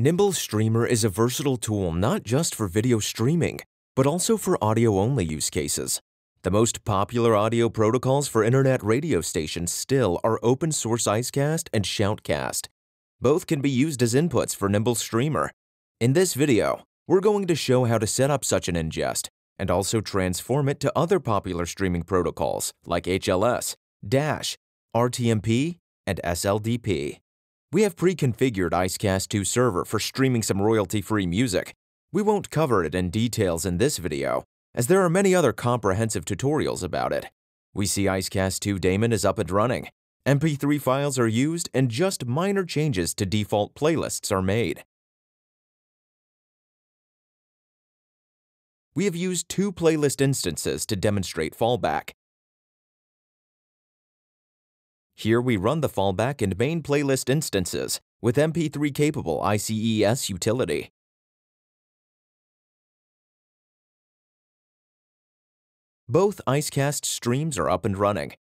Nimble Streamer is a versatile tool not just for video streaming, but also for audio-only use cases. The most popular audio protocols for internet radio stations still are open-source Icecast and Shoutcast. Both can be used as inputs for Nimble Streamer. In this video, we're going to show how to set up such an ingest and also transform it to other popular streaming protocols like HLS, DASH, RTMP, and SLDP. We have pre-configured Icecast2 server for streaming some royalty-free music. We won't cover it in details in this video, as there are many other comprehensive tutorials about it. We see Icecast2 daemon is up and running, MP3 files are used, and just minor changes to default playlists are made. We have used 2 playlist instances to demonstrate fallback. Here we run the fallback and main playlist instances with MP3-capable ICES utility. Both Icecast streams are up and running.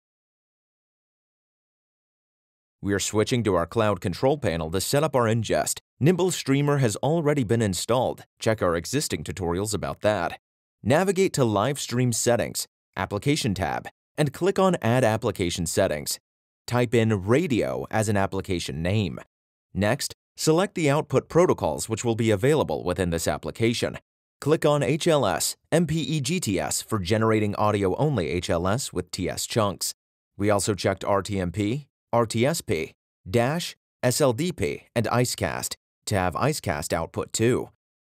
We are switching to our cloud control panel to set up our ingest. Nimble Streamer has already been installed. Check our existing tutorials about that. Navigate to Live Stream Settings, Application tab, and click on Add Application Settings. Type in Radio as an application name. Next, select the output protocols which will be available within this application. Click on HLS, MPEGTS for generating audio-only HLS with TS chunks. We also checked RTMP, RTSP, DASH, SLDP, and Icecast to have Icecast output too.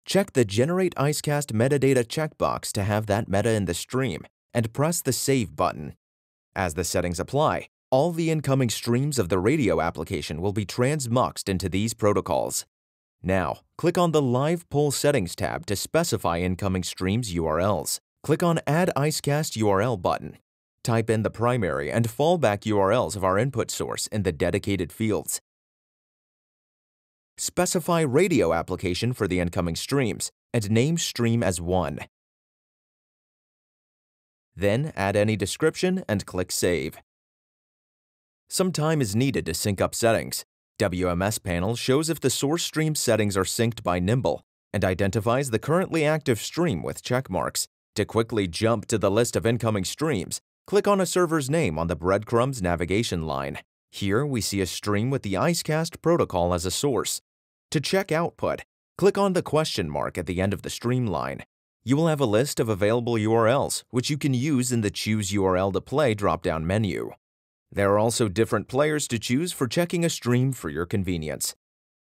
Check the Generate Icecast Metadata checkbox to have that meta in the stream, and press the Save button. As the settings apply, all the incoming streams of the radio application will be transmuxed into these protocols. Now, click on the Live Poll Settings tab to specify incoming streams URLs. Click on Add Icecast URL button. Type in the primary and fallback URLs of our input source in the dedicated fields. Specify radio application for the incoming streams and name stream as 1. Then add any description and click Save. Some time is needed to sync up settings. WMS panel shows if the source stream settings are synced by Nimble and identifies the currently active stream with check marks. To quickly jump to the list of incoming streams, click on a server's name on the breadcrumbs navigation line. Here we see a stream with the Icecast protocol as a source. To check output, click on the question mark at the end of the stream line. You will have a list of available URLs, which you can use in the Choose URL to Play drop-down menu. There are also different players to choose for checking a stream for your convenience.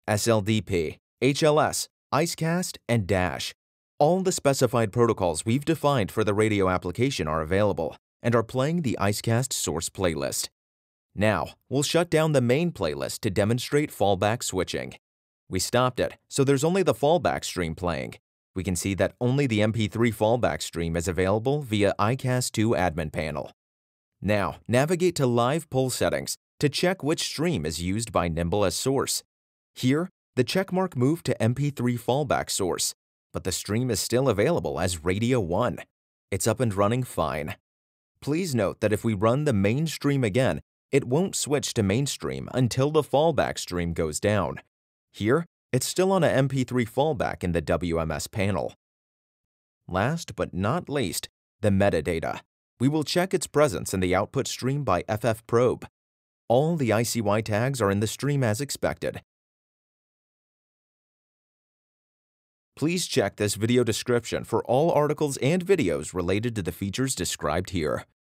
SLDP, HLS, Icecast, and DASH. All the specified protocols we've defined for the radio application are available and are playing the Icecast source playlist. Now, we'll shut down the main playlist to demonstrate fallback switching. We stopped it, so there's only the fallback stream playing. We can see that only the MP3 fallback stream is available via Icecast2 admin panel. Now, navigate to Live Poll Settings to check which stream is used by Nimble as source. Here, the checkmark moved to MP3 fallback source, but the stream is still available as Radio 1. It's up and running fine. Please note that if we run the main stream again, it won't switch to mainstream until the fallback stream goes down. Here, it's still on a MP3 fallback in the WMS panel. Last but not least, the metadata. We will check its presence in the output stream by ffprobe. All the ICY tags are in the stream as expected. Please check this video description for all articles and videos related to the features described here.